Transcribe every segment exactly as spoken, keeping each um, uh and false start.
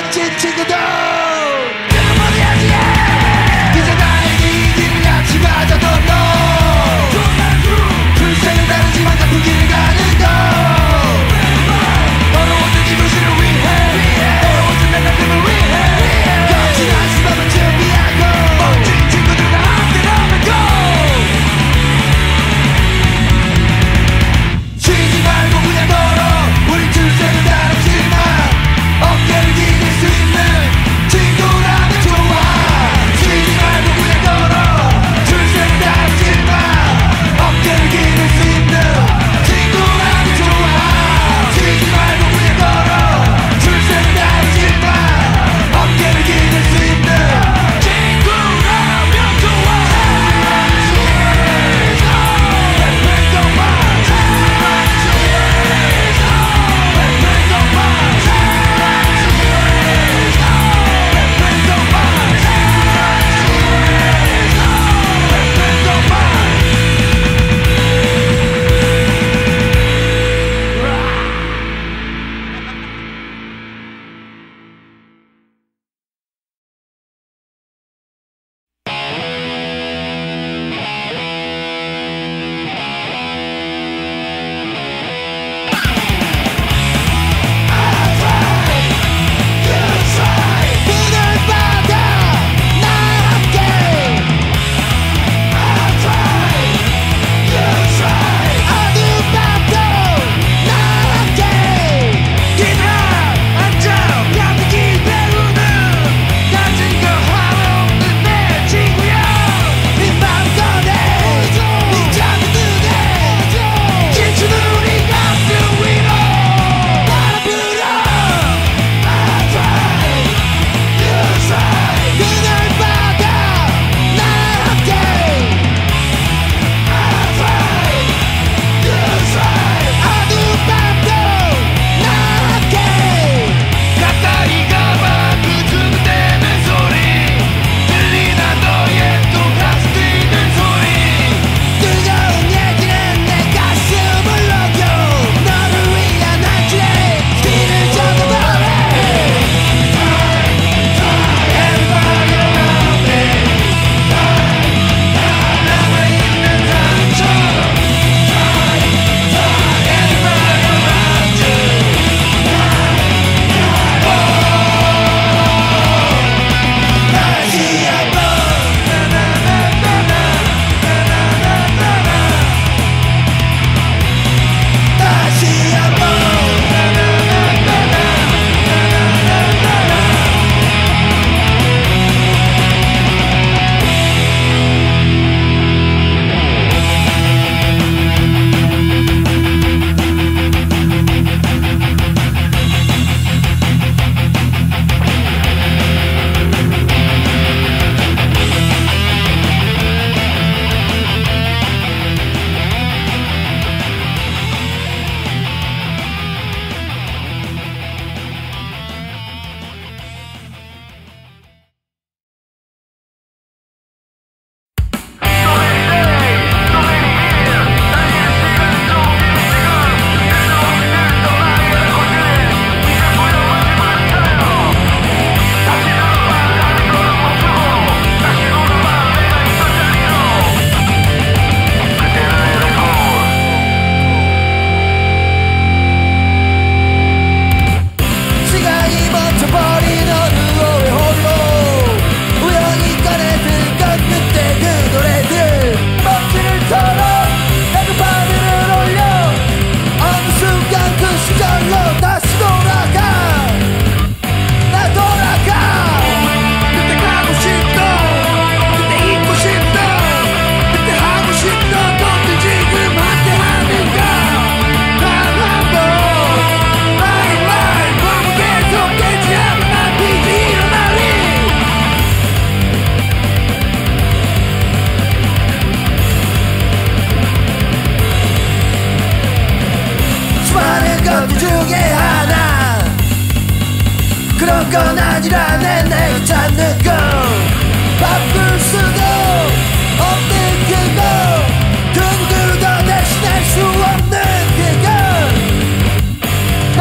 wanted to go down. This is not a meeting that you guys don't know. Who's saying that you might have to get it out of the door? I don't want to give a shit a win hand. I don't want to let them give a win hand. Got you guys to love until we are gone. Wanted to go down after all the goal. 쉬지 말고 그냥 걸어. 우리 둘 새로 다름지 마. 어깨를 기댈 수 있는 친구라면 좋아. 쉬지 말고 그냥 걸어. 둘 새로 다름지 마. 어깨를 기댈 수 있는 친구라면 좋아. 쉬지 말고 그냥 걸어. 둘 새로 다름지 마. 어깨를 기댈 수 있는 친구라면 좋아.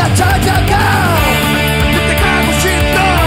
찾아가 그때 가고 싶던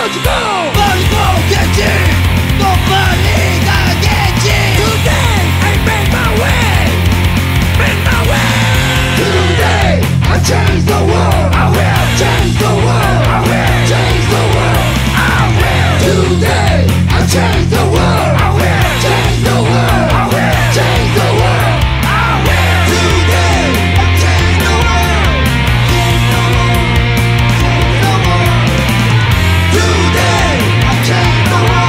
Logical, logical, get it. Nobody gonna get it. Today I made my way, made my way. Today I changed the world. I will change the world. I will change the world. I will. Today I change the world. I will change the world. I will change the world. I will. Today I change the world. Change the world. Change the world. Today I change the world. Change the world.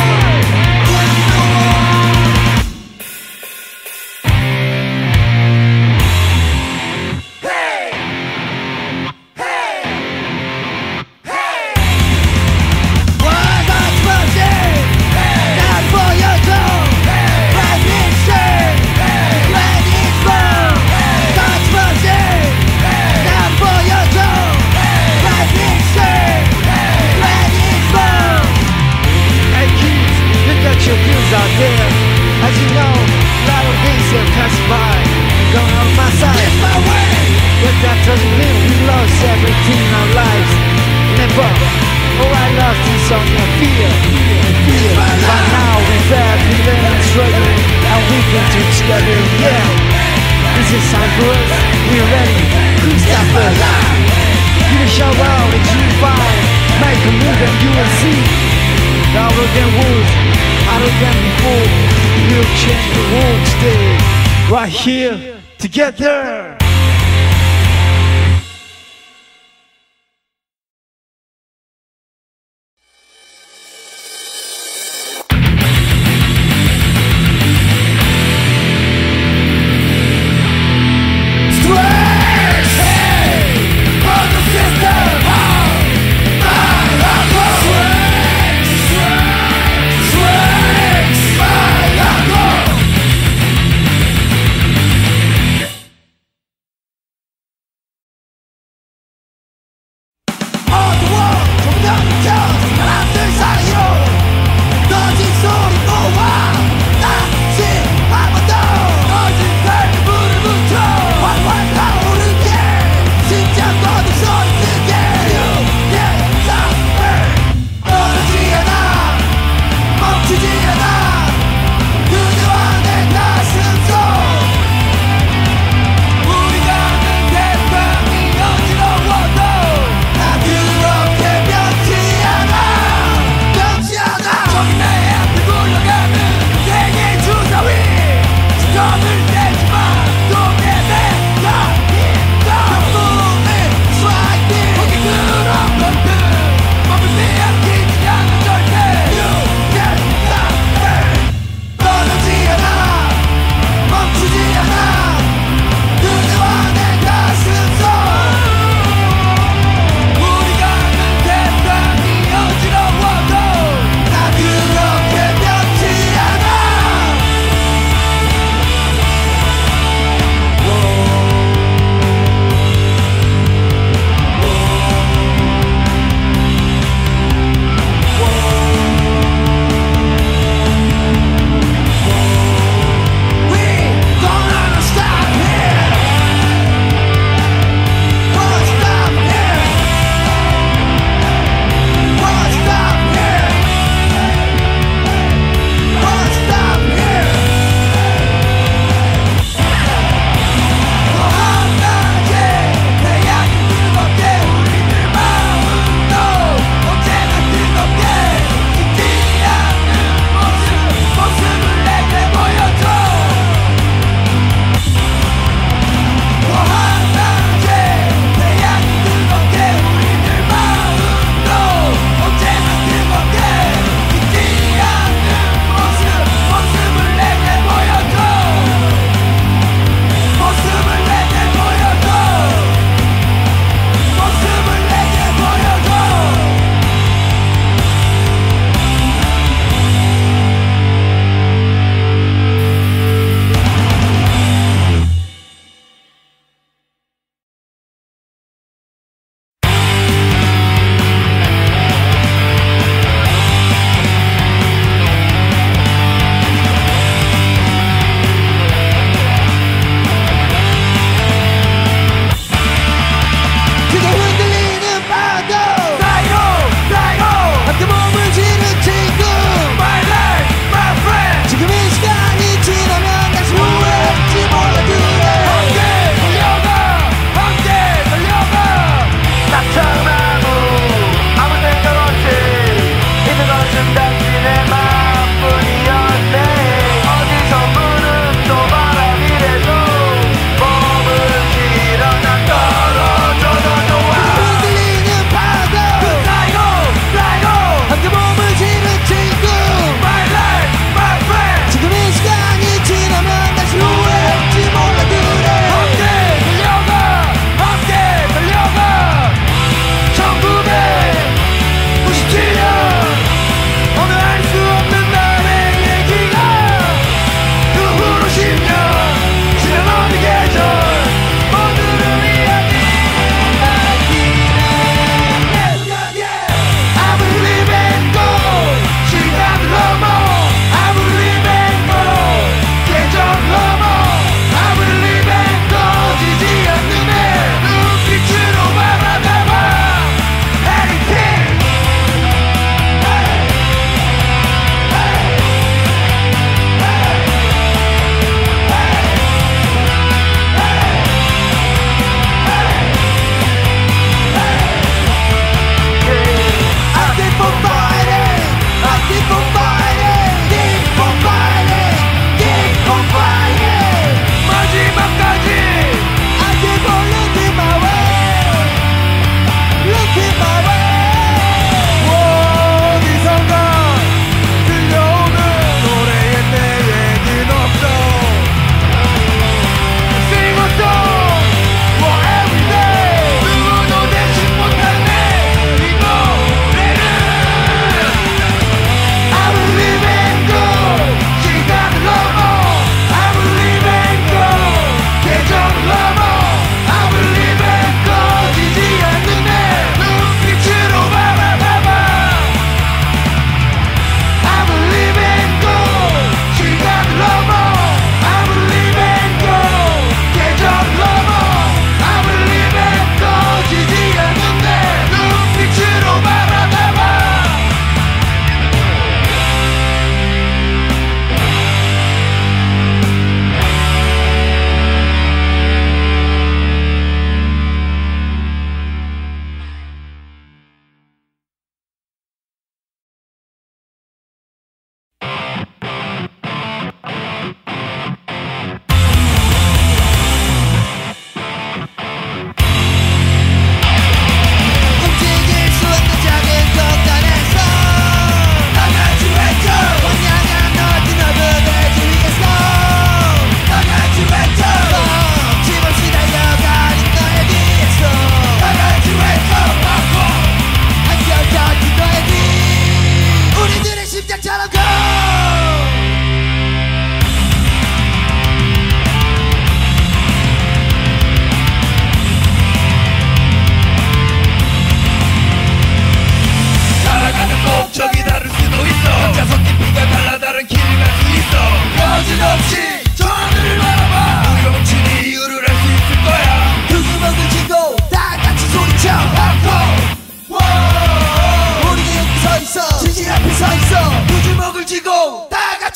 Hey, hey, hey. Was I supposed not for your soul? Let me sing, let it flow. God's mercy, not for your soul. Let me sing, let it flow. Hey kids, look at your views out there. As you know, a lot of things have passed by. Gone on my side, It's my way. but that doesn't mean we lost everything in our lives. Never, all I lost is all my fear, fear, fear. But now we're back, we learn and struggle, and we can do together, yeah. This is time for us, we're ready, who's that first? Give a shout out and you find, make a move and you will see. Louder than wolves, harder than before, we'll change the world today. Right here, together.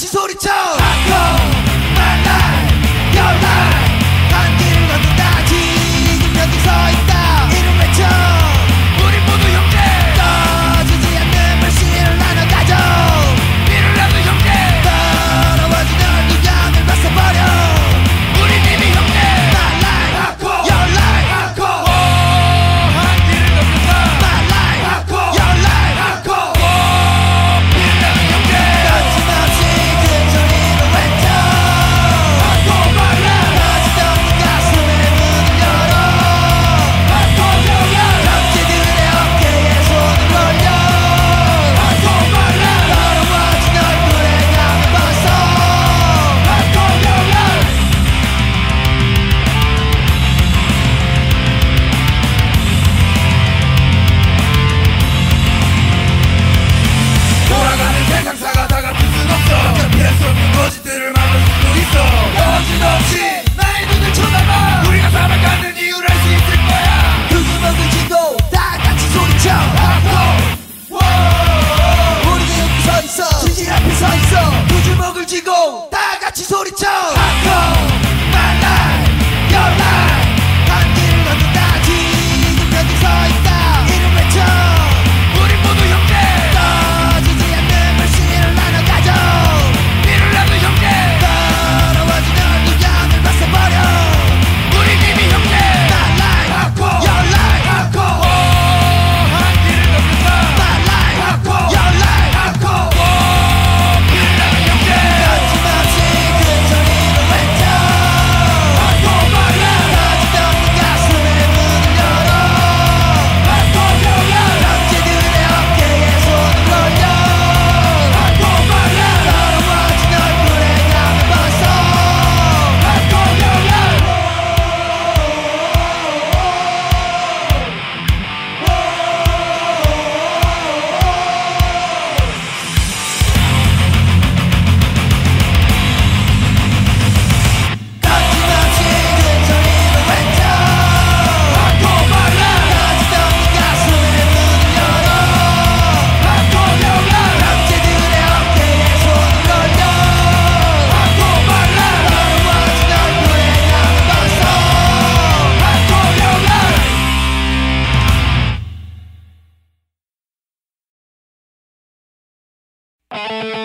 지소리쳐 바꿔 My life, your life 한 길을 걷는다 지금 여기 서있다 이름 외쳐 우리 모두 형제 떠지지 않는 불씨를 나눠 가져 피를 나도 형제 더러워진 얼굴형을 벗어버려 우린 이미 형제 My life, 바꿔 your life 바꿔 한 길을 걷는다 My life, 바꿔 your life 바꿔 피를 나도 형제 거침없이 큰 소리로 외쳐 바꿔 My life 터지던 그 가슴에 문을 열어 바꿔 your life 덕지들의 어깨에 손을 올려 바꿔 My life 더러워진 얼굴에 감을 벗어 바꿔 your life 돌아가는 세상 사가다 같을 순 없어 어차피 할수 없는 거짓들을 막을 수도 있어 여지없이 나의 눈을 쳐다봐 우리가 살아가는 이유를 알 수 있을 거야 그구멍을 지고 다 같이 소리쳐 바꿔 우리는 여기 서있어 진실 앞에 서있어 두 주먹을 쥐고 다 같이 소리쳐 바꿔 My life, your life 한 길을 걷는다 지금 여기 서있다 이름 외쳐 우린 모두 형제 떠지지 않는 불씨를 나눠 가져 피를 나눈 형제 더러워진 얼굴형을 벗어버려 우린 이미 형제 My life, 바꿔 your life 바꿔 한 길을 걷는다 My life, 바꿔 your life 바꿔 피를 나눈 형제 거침없이 큰 소리로 외쳐 바꿔 My life 터지던 그 가슴에 문을 열어 바꿔 your life 덕지들의 어깨에 손을 올려 바꿔 My life 더러워진 얼굴에 감을 벗어 바꿔 your life 거침없이 큰 소리로 외쳐 바꿔 My life 터지던 그 가슴에 문을 열어 바꿔 your life 덕지들의 어깨에 손을 올려 바꿔 My life 더러워진 얼굴에 감을 벗어 바꿔 your life Thank you.